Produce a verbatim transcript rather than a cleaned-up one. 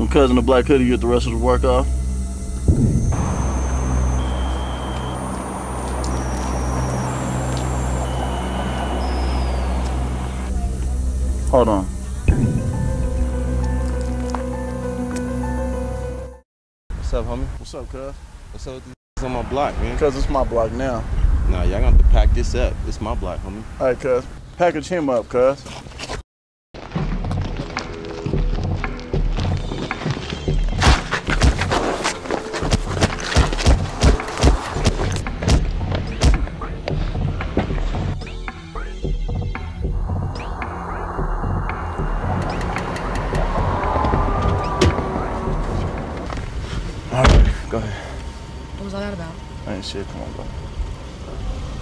I'm cousin the black hoodie, get the rest of the work off. Hold on. What's up, homie? What's up, cuz? What's up with these on my block, man? Cuz it's my block now. Nah, y'all gonna have to pack this up. It's my block, homie. All right, cuz. Package him up, cuz. All right, go ahead. What was all that about? I ain't shit. Come on, bro.